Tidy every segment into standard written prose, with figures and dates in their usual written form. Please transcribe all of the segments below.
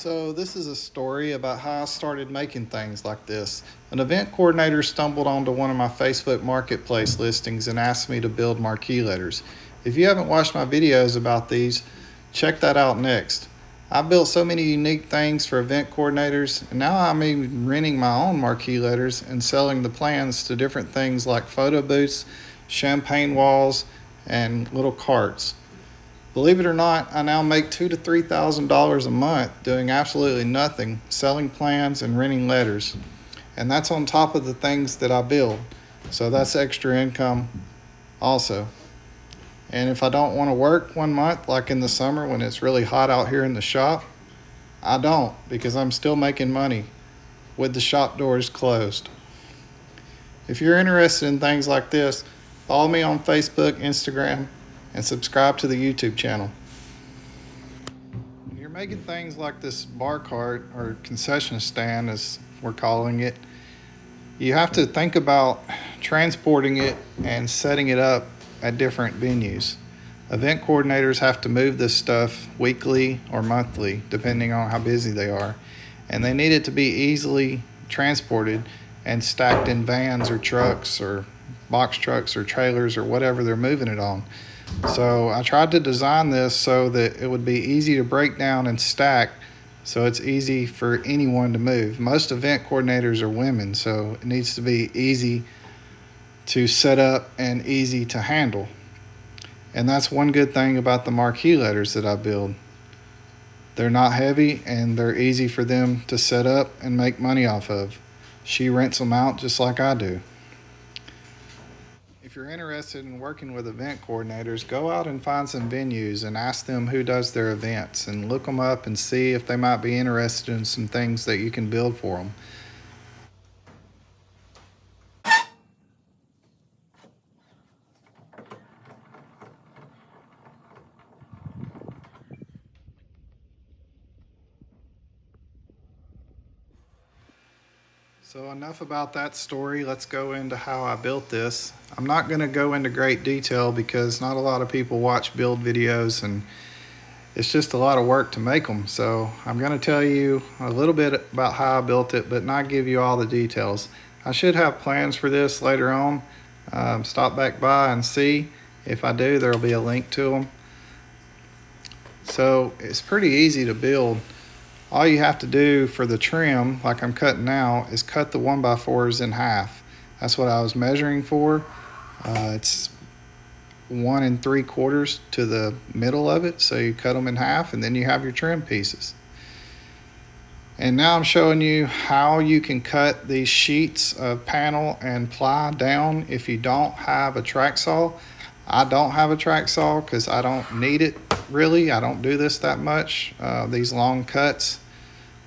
So this is a story about how I started making things like this. An event coordinator stumbled onto one of my Facebook marketplace listings and asked me to build marquee letters. If you haven't watched my videos about these, check that out next. I built so many unique things for event coordinators, and now I'm even renting my own marquee letters and selling the plans to different things like photo booths, champagne walls, and little carts. Believe it or not, I now make $2,000 to $3,000 a month doing absolutely nothing, selling plans and renting letters. And that's on top of the things that I build. So that's extra income also. And if I don't want to work one month, like in the summer when it's really hot out here in the shop, I don't, because I'm still making money with the shop doors closed. If you're interested in things like this, follow me on Facebook, Instagram, and subscribe to the YouTube channel. You're making things like this bar cart or concession stand, as we're calling it. You have to think about transporting it and setting it up at different venues. Event coordinators have to move this stuff weekly or monthly, depending on how busy they are, and they need it to be easily transported and stacked in vans or trucks or box trucks or trailers or whatever they're moving it on. So I tried to design this so that it would be easy to break down and stack, so it's easy for anyone to move. Most event coordinators are women, so it needs to be easy to set up and easy to handle. And that's one good thing about the marquee letters that I build. They're not heavy and they're easy for them to set up and make money off of. She rents them out just like I do. If you're interested in working with event coordinators, go out and find some venues and ask them who does their events and look them up and see if they might be interested in some things that you can build for them. So enough about that story. Let's go into how I built this. I'm not going to go into great detail because not a lot of people watch build videos, and it's just a lot of work to make them. So I'm going to tell you a little bit about how I built it, but not give you all the details. I should have plans for this later on. Stop back by and see. If I do, there'll be a link to them. So it's pretty easy to build. All you have to do for the trim, like I'm cutting now, is cut the 1x4s in half. That's what I was measuring for. It's 1 3/4 to the middle of it, so you cut them in half and then you have your trim pieces. And now I'm showing you how you can cut these sheets of panel and ply down if you don't have a track saw. I don't have a track saw because I don't need it. Really, I don't do this that much, these long cuts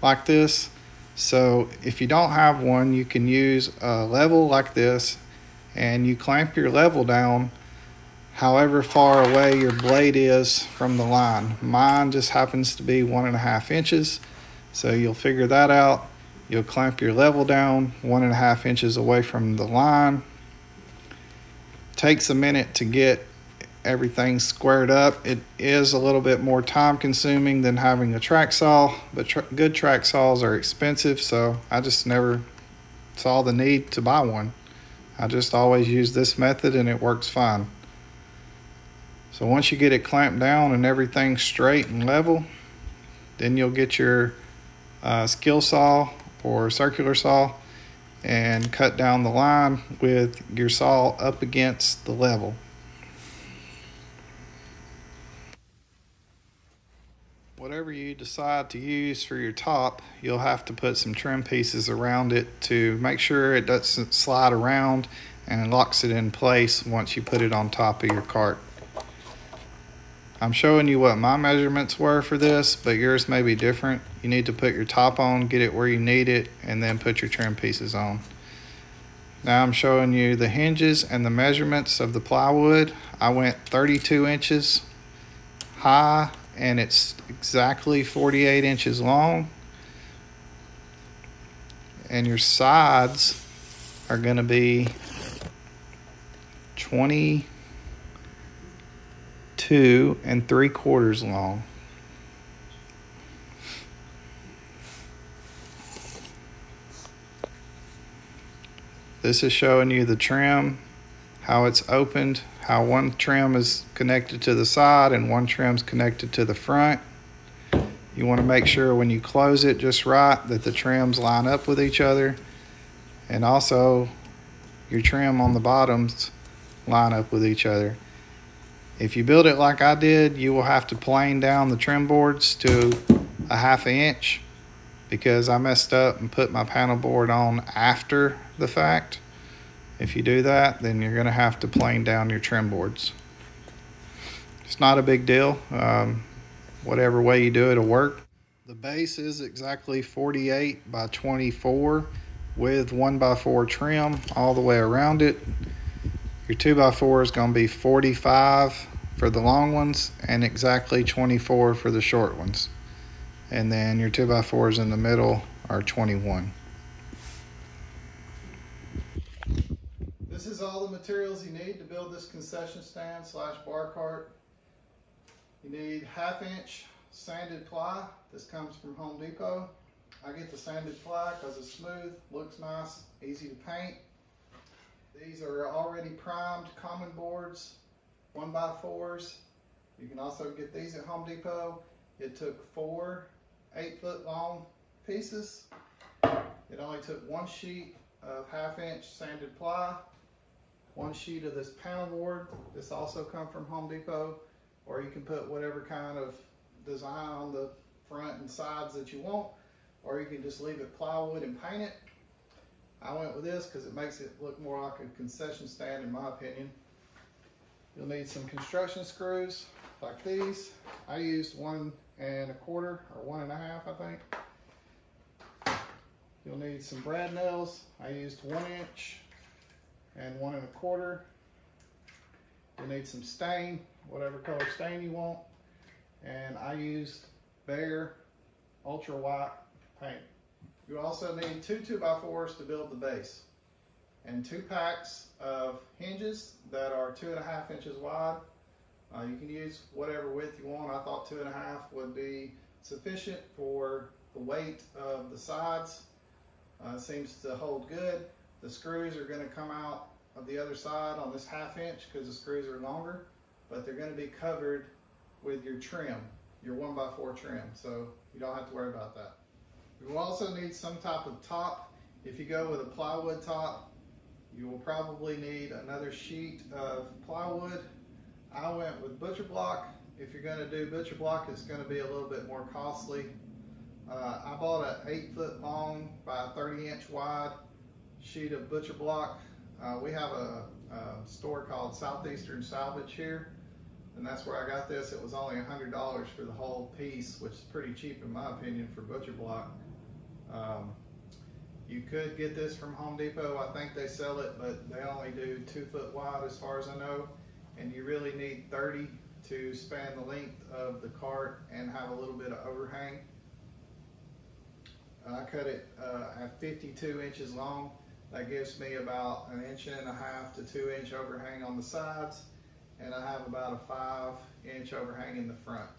like this. So if you don't have one, you can use a level like this, and you clamp your level down however far away your blade is from the line. Mine just happens to be 1.5 inches, so you'll figure that out. You'll clamp your level down 1.5 inches away from the line. Takes a minute to get everything squared up. It is a little bit more time consuming than having a track saw, but good track saws are expensive, so I just never saw the need to buy one. I just always use this method and it works fine. So once you get it clamped down and everything straight and level, then you'll get your skill saw or circular saw and cut down the line with your saw up against the level. Whatever you decide to use for your top, you'll have to put some trim pieces around it to make sure it doesn't slide around and locks it in place once you put it on top of your cart. I'm showing you what my measurements were for this, but yours may be different. You need to put your top on, get it where you need it, and then put your trim pieces on. Now I'm showing you the hinges and the measurements of the plywood. I went 32 inches high, and it's exactly 48 inches long, and your sides are going to be 22 and 3/4 long. This is showing you the trim, how it's opened, how one trim is connected to the side and one trim's connected to the front. You want to make sure when you close it just right that the trims line up with each other, and also your trim on the bottoms line up with each other. If you build it like I did, you will have to plane down the trim boards to a ½ inch because I messed up and put my panel board on after the fact. If you do that, then you're going to have to plane down your trim boards. It's not a big deal. Whatever way you do it, it'll work. The base is exactly 48 by 24 with 1x4 trim all the way around it. Your 2x4 is going to be 45 for the long ones and exactly 24 for the short ones. And then your 2x4s in the middle are 21. This is all the materials you need to build this concession stand / bar cart. You need ½ inch sanded ply. This comes from Home Depot. I get the sanded ply because it's smooth, looks nice, easy to paint. These are already primed common boards, 1x4s. You can also get these at Home Depot. It took 4 8-foot long pieces. It only took one sheet of ½ inch sanded ply, one sheet of this panel board. This also come from Home Depot. Or you can put whatever kind of design on the front and sides that you want, or you can just leave it plywood and paint it. I went with this because it makes it look more like a concession stand in my opinion. You'll need some construction screws like these. I used 1 1/4 or 1 1/2, I think. You'll need some brad nails. I used 1 inch and 1 1/4. You'll need some stain, whatever color stain you want, and I used Behr ultra white paint. You also need two 2x4s to build the base and 2 packs of hinges that are 2.5 inches wide. You can use whatever width you want. I thought 2.5 would be sufficient for the weight of the sides. It seems to hold good. The screws are going to come out of the other side on this ½ inch because the screws are longer, but they're going to be covered with your trim, your 1x4 trim, so you don't have to worry about that. You will also need some type of top. If you go with a plywood top, you will probably need another sheet of plywood. I went with butcher block. If you're going to do butcher block, it's going to be a little bit more costly. I bought an 8-foot long by 30 inch wide sheet of butcher block. We have a store called Southeastern Salvage here, and that's where I got this. It was only $100 for the whole piece, which is pretty cheap in my opinion for butcher block. You could get this from Home Depot. I think they sell it, but they only do 2 foot wide as far as I know, and you really need 30 to span the length of the cart and have a little bit of overhang. I cut it at 52 inches long. That gives me about 1.5 to 2 inch overhang on the sides, and I have about a 5 inch overhang in the front.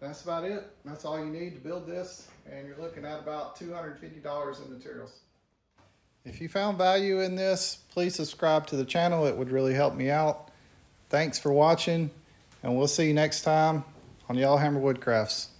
That's about it. That's all you need to build this, and you're looking at about $250 in materials. If you found value in this, please subscribe to the channel. It would really help me out. Thanks for watching, and we'll see you next time on Yellowhammer Woodcrafts.